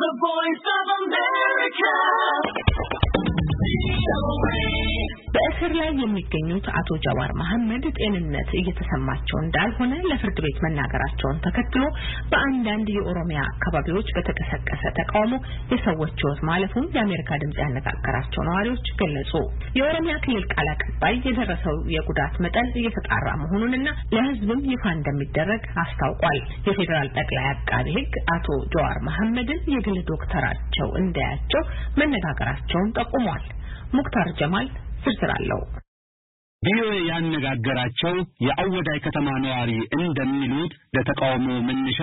The Voice of America. በእስራኤል የሚገኙት አቶ ጃዋር መሐመድ ጤንነት እየተሰማቸው እንዳልሆነ ለፍርድ ቤት መናገራቸውን ተከትሎ በአንዳንድ የኦሮሚያ አካባቢዎች በተከሰከሰ ተቃውሞ የሰዎች ሕይወት ማለፉን የአሜሪካ ድምጽ ያነጋገራቸው ነዋሪዎች ገለጹ። የኦሮሚያ ክልል ቃል አቀባይ የደረሰው የጉዳት መጠን እየተጣራ መሆኑንና ለሕዝብም ይፋ እንደሚደረግ አስታውቋል። የፌደራል ጠቅላይ አቃቤ ሕግ አቶ ጃዋር መሐመድን የግል ዶክተራቸው እንዳያቸው መነጋገራቸውን ጠቁሟል። ሙክታር ጀማል ስራለው ቪኦኤ ያነጋገራቸው የአወዳይ ከተማ ነዋሪ እንደሚሉት ለተቃውሞ መነሻ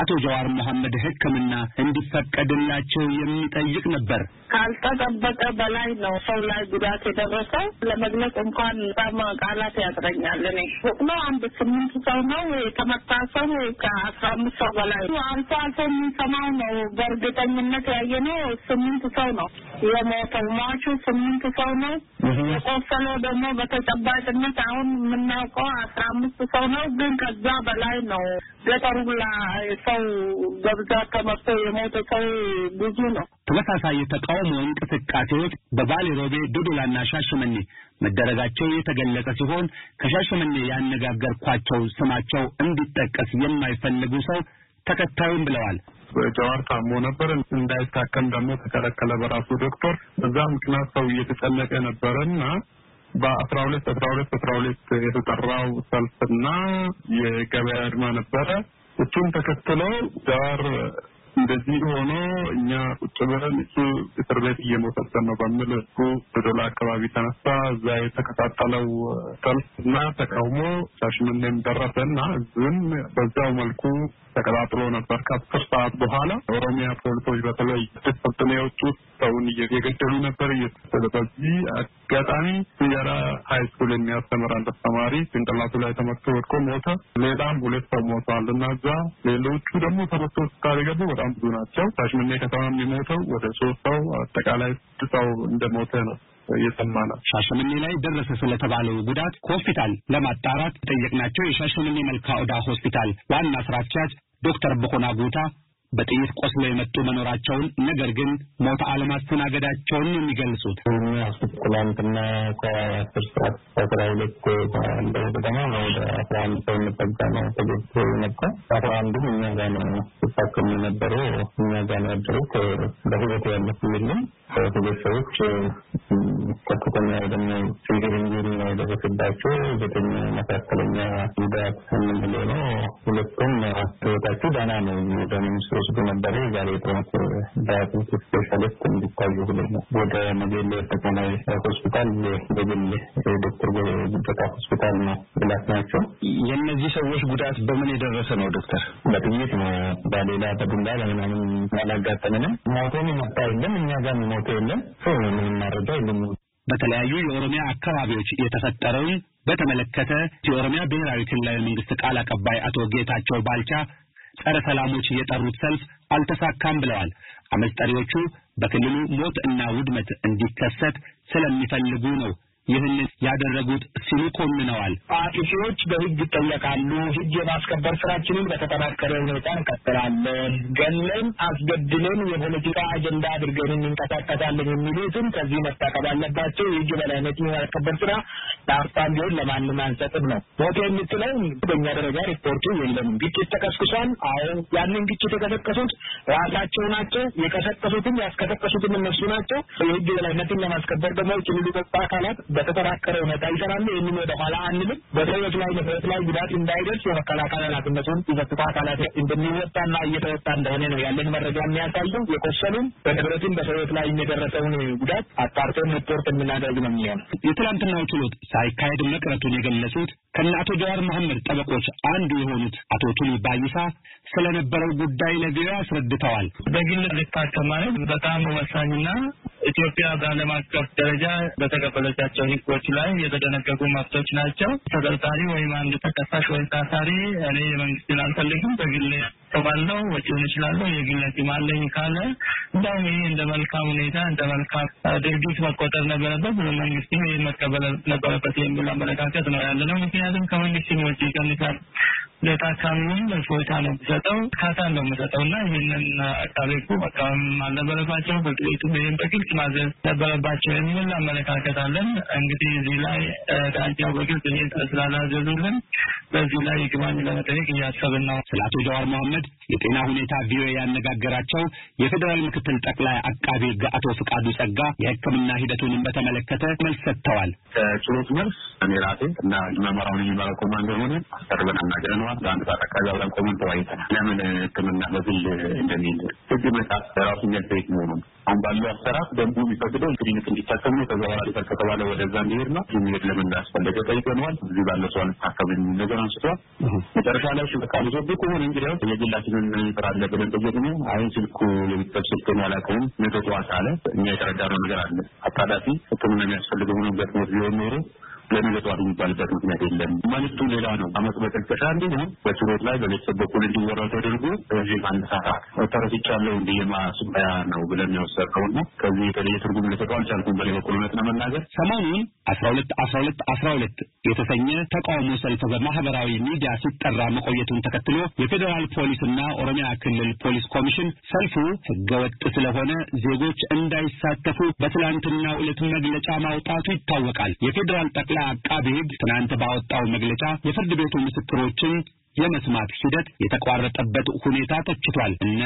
አቶ ጃዋር መሐመድ ሕክምና እንዲፈቀድላቸው የሚጠይቅ ነበር። ካልተጠበቀ በላይ ነው ሰው ላይ ጉዳት የደረሰው። ለመግለጽ እንኳን ቃላት ያጥረኛል። እኔ ነው አንድ 8 ሰው ነው የተመታው። ከ15 ሰው በላይ አልፎ አልፎ የሚሰማው ነው። በእርግጠኝነት ያየነው 8 ሰው ነው የሞተው። ማቹ 8 ሰው ነው የቆሰለው። ደግሞ በተጨባጭነት አሁን የምናውቀው 15 ሰው ነው። ግን ከዛ በላይ ነው ለተሩላ ሰው በብዛት ተመቶ የሞተ ሰው ብዙ ነው። ተመሳሳይ የተቃውሞ እንቅስቃሴዎች በባሌ ሮቤ፣ ዱዱላና ሻሸመኔ መደረጋቸው የተገለጸ ሲሆን ከሻሸመኔ ያነጋገርኳቸው ስማቸው እንዲጠቀስ የማይፈልጉ ሰው ተከታዩም ብለዋል። ጃዋር ታሞ ነበር። እንዳይታከም ደግሞ ተከለከለ በራሱ ዶክተር። በዛም ምክንያት ሰው እየተጨነቀ ነበርና በ12 የተጠራው ሰልፍና የገበያ አድማ ነበር። እቱን ተከትሎ ዳር እንደዚህ ሆኖ እኛ ቁጭ ብለን እስር ቤት እየሞተን ነው በሚል ዶላ አካባቢ ተነሳ። እዛ የተከታተለው ሰልፍና ተቃውሞ ሻሽመኔም ደረሰና እዚህም በዛው መልኩ ተከታትሎ ነበር። ከአስር ሰዓት በኋላ ኦሮሚያ ፖሊሶች በተለይ ተፈትነዎቹ ሰውን እየገደሉ ነበር። በዚህ አጋጣሚ ሲያራ ሃይስኩል የሚያስተምር አንድ ተማሪ ጭንቅላቱ ላይ ተመትቶ ወድቆ ሞተ። ሌላም ሁለት ሰው ሞቷል እና እዛ ሌሎቹ ደግሞ ተመትተው ታሪገቡ በጣም ብዙ ናቸው። ሻሽመኔ ከተማም የሞተው ወደ 3 ሰው አጠቃላይ 6 ሰው እንደሞተ ነው የተሰማና ሻሸመኔ ላይ ደረሰ ስለተባለው ጉዳት ሆስፒታል ለማጣራት ጠየቅናቸው። የሻሸመኔ መልካ ኦዳ ሆስፒታል ዋና ስራ አስኪያጅ ዶክተር በኮና ጉታ በጥይት ቆስለው የመጡ መኖራቸውን ነገር ግን ሞት አለማስተናገዳቸውን የሚገልጹት ትላንትና ከ10 ሰዓት ተራውልኩ እንደገና ነው አፍራም ሰው ተጠቅሞ ተገኝቶ ነበር። አፍራምም እኛ ጋር ነው ተጠቅሞ ነበር። እኛ ጋር ነው ድረስ በህይወት ያለው ምንም ተገኝቶች ተጠቅሞ ደግሞ ሲገኝልን ነው ደረሰባቸው። በተኛ መካከለኛ ጉዳት እንደሌለ ሁለቱም አስተውታችሁ ዳና ነው ደንም ስለነበረ ዛሬ ትራንስፈር ዳያግኖስቲክ ስፔሻሊስት እንዲታዩ ብለናል። ወደ መገሌ ተቀናይ ሆስፒታል በግል ዶክተር በተካ ሆስፒታል ነው ብላክናቸው። የነዚህ ሰዎች ጉዳት በምን የደረሰ ነው ዶክተር? በጥይት ነው። በሌላ ተጉንዳ ለምንም ማላጋጠመነ ሞቶን መጣይልን እኛ ጋር ሞቶ የለም። ሰው ምን ማረጃ የለም። በተለያዩ የኦሮሚያ አካባቢዎች የተፈጠረው በተመለከተ የኦሮሚያ ብሔራዊ ክልላዊ መንግስት ቃል አቀባይ አቶ ጌታቸው ባልቻ ጸረ ሰላሞች የጠሩት ሰልፍ አልተሳካም ብለዋል። አመልጣሪዎቹ በክልሉ ሞት እና ውድመት እንዲከሰት ስለሚፈልጉ ነው ይህን ያደረጉት ሲሉ ኮንነዋል። ፓርቲዎች በህግ ጠየቃሉ። ህግ የማስከበር ስራችንን በተጠናከረ ሁኔታ እንቀጥላለን። ገለን አስገድለን የፖለቲካ አጀንዳ አድርገን እንንቀሳቀሳለን የሚሉትም ከዚህ መታቀብ አለባቸው። ህግ በላይነት የማስከበር ስራ ዳርታም ቢሆን ለማንም አንሰጥም ነው። ሞት የምትለው በእኛ ደረጃ ሪፖርቱ የለም። ግጭት ተቀስቅሷል። አዎ ያንን ግጭት የተቀሰቀሱት ራሳቸው ናቸው። የቀሰቀሱትም ያስቀሰቀሱትም እነሱ ናቸው። ህግ በላይነትን ለማስከበር ደግሞ ክልሉ ተጣ አካላት በተጠራከረው ነጣ ይሰራሉ። እንም ወደ ኋላ አንልም። በሰዎች ላይ ጉዳት እንዳይደርስ የመከላከላላት እንደሆነ ይዘጥታ አካላት እንደሚወጣና እየተወጣ እንደሆነ ነው ያለን መረጃ የሚያሳየው። የቆሰሉም በንብረትም በሰዎች ላይ የደረሰውን ጉዳት አጣርተን ሪፖርት እናደርግ ነው የሚሆነው። የትላንትናው ችሎት ሳይካሄድ መቅረቱን የገለጹት ከአቶ ጃዋር መሐመድ ጠበቆች አንዱ የሆኑት አቶ ቱሊ ባይሳ ስለነበረው ጉዳይ ለቪኦኤ አስረድተዋል። በግል ልታከም ማለት በጣም ወሳኝና ኢትዮጵያ በዓለም አቀፍ ደረጃ በተቀበለቻቸው ሕጎች ላይ የተደነገጉ መብቶች ናቸው። ተጠርጣሪ ወይም አንድ ተከሳሽ ወይም ታሳሪ እኔ መንግስትን አልፈልግም በግል ተባለው ወጪውን ይችላል የግለቲ ማለኝ ካለ እንደውም ይሄ እንደ መልካም ሁኔታ እንደ መልካም ድርጊት መቆጠር ነበረበት። መንግስት ይሄን መቀበል ነበረበት የሚል አመለካከት ነው ያለው። ምክንያቱም ከመንግስት ወጪ ከመጣ ለታካሚው ለፎታ ነው የሚሰጠው ካታ ነው የሚሰጠውና ይሄንን አጣበቁ በጣም አለበለባቸው በጥቂቱ በየን በቅልት ማዘዝ ተበለባቸው የሚል አመለካከታለን እንግዲህ እዚህ ላይ ታዲያ ወግት ይሄን ተስላላዘዙልን በዚህ ላይ ይግባኝ ለመጠየቅ ያሰብና አቶ ጃዋር መሐመድ የጤና ሁኔታ ቪኦኤ ያነጋገራቸው የፌደራል ምክትል ጠቅላይ አቃቤ ሕግ አቶ ፍቃዱ ጸጋ የሕክምና ሂደቱን በተመለከተ መልስ ሰጥተዋል ችሎት መልስ አሜራቴ እና መመራውን ይባላል ኮማንደር ሆነ አስተርበና እናገረናው አንድ ተጠቃሚ አብረን ኮሜንት ወይተናል ለምን ሕክምና በዚህ እንደሚል ስለዚህ ተራሱ የልፈት ነው አንባለው አሰራፍ ደንቡ ይፈቅደው ክሊኒክ እንዲታከሙ ተዛዋሪ ከተባለ ወደዛ እንዲሄድ ነው ይሄድ ለምን ያስፈልገ ጠይቀናል እዚህ ባለው ሰው አስተካክለን ነገር አንስተዋል ተደረሻ ላይ ሽብካም ዘብኩ ሆነ እንግዲያው የግላችንን ይፈራለ በደንብ ነው አይን ስልኩ ለሚተሰልኩ ማላቀም መተዋታ አለ እኛ የተረዳነው ነገር አለ አጣዳፊ ሕክምና የሚያስፈልገው ነው በትምህርት ቢሆን ነው ለምንድነው አድርጓልበት ምክንያት የለም ማለቱ ሌላ ነው አመጥበት ተሻለ ነው በትሮት ላይ በለተበኩል እንዲወራው ተደርጎ እዚህ አንሳራ ተረስቻለሁ እንደየማስባያ ነው ብለን ያወሰቀው ነው ከዚህ የተለየ ትርጉም ለተቋም ቻልኩን በለበኩል ነው መናገር ሰሞኑን 12 የተሰኘ ተቃውሞ ሰልፍ በማህበራዊ ሚዲያ ሲጠራ መቆየቱን ተከትሎ የፌደራል ፖሊስና ኦሮሚያ ክልል ፖሊስ ኮሚሽን ሰልፉ ህገወጥ ስለሆነ ዜጎች እንዳይሳተፉ በትላንትናው ዕለት መግለጫ ማውጣቱ ይታወቃል የፌደራል አቃቤ ሕግ ትናንት ባወጣው መግለጫ የፍርድ ቤቱ ምስክሮችን የመስማት ሂደት የተቋረጠበት ሁኔታ ተችቷል እና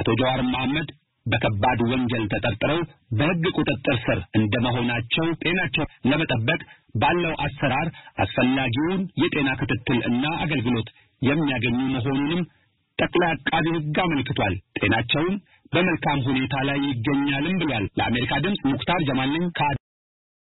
አቶ ጃዋር መሐመድ በከባድ ወንጀል ተጠርጥረው በሕግ ቁጥጥር ስር እንደመሆናቸው ጤናቸው ለመጠበቅ ባለው አሰራር አስፈላጊውን የጤና ክትትል እና አገልግሎት የሚያገኙ መሆኑንም ጠቅላይ አቃቤ ሕግ አመልክቷል ጤናቸውን በመልካም ሁኔታ ላይ ይገኛልም ብሏል ለአሜሪካ ድምጽ ሙክታር ጀማል ነኝ